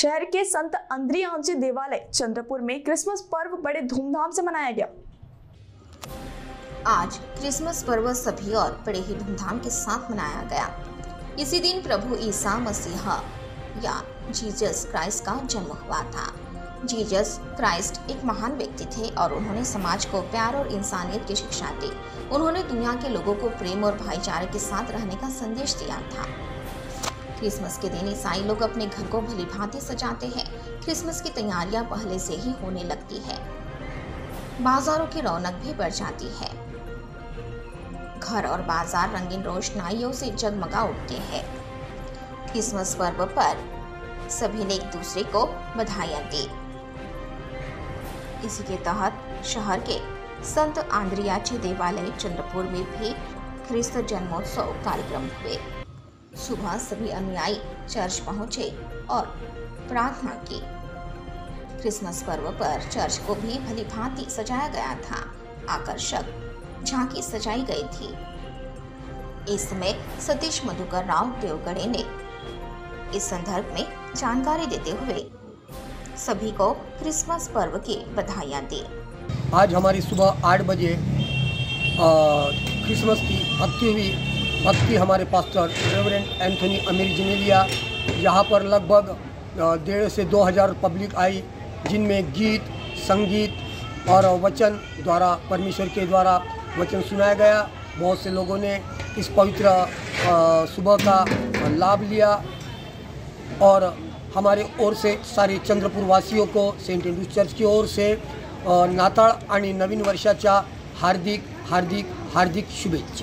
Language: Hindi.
शहर के संत अंद्रियांचे देवालय चंद्रपुर में क्रिसमस पर्व बड़े धूमधाम से मनाया गया। आज क्रिसमस पर्व सभी और बड़े ही धूमधाम के साथ मनाया गया। इसी दिन प्रभु ईसा मसीहा या जीसस क्राइस्ट का जन्म हुआ था। जीसस क्राइस्ट एक महान व्यक्ति थे और उन्होंने समाज को प्यार और इंसानियत की शिक्षा दी। उन्होंने दुनिया के लोगों को प्रेम और भाईचारे के साथ रहने का संदेश दिया था। क्रिसमस के दिन ईसाई लोग अपने घर को भली भांति सजाते हैं। क्रिसमस की तैयारियां पहले से ही होने लगती है। बाजारों की रौनक भी बढ़ जाती है। घर और बाजार रंगीन रोशनाइयों से जगमगा उठते हैं। क्रिसमस पर्व पर सभी ने एक दूसरे को बधाइयां दी। इसी के तहत शहर के संत आंद्रियांचे देवालय चंद्रपुर में भी क्रिस्त जन्मोत्सव कार्यक्रम हुए। सुबह सभी अनुयायी चर्च पहुंचे और प्रार्थना की। क्रिसमस पर्व पर चर्च को भी भली भांति सजाया गया था। आकर्षक झांकी सजाई गई थी। इस समय सतीश मधुकर राव देवगढ़े ने इस संदर्भ में जानकारी देते हुए सभी को क्रिसमस पर्व की बधाइयाँ दी। आज हमारी सुबह 8 बजे क्रिसमस की भक्ति हुई। भक्ति हमारे पास्टर रेवरेंड एंथनी अमेरिजी ने लिया। यहाँ पर लगभग 1,500 से 2,000 पब्लिक आई, जिनमें गीत संगीत और वचन द्वारा परमेश्वर के द्वारा वचन सुनाया गया। बहुत से लोगों ने इस पवित्र सुबह का लाभ लिया और हमारे ओर से सारे चंद्रपुर वासियों को सेंट एंड्रूज चर्च की ओर से नाताळ आणि नवीन वर्षाच्या हार्दिक हार्दिक हार्दिक शुभेच्छा।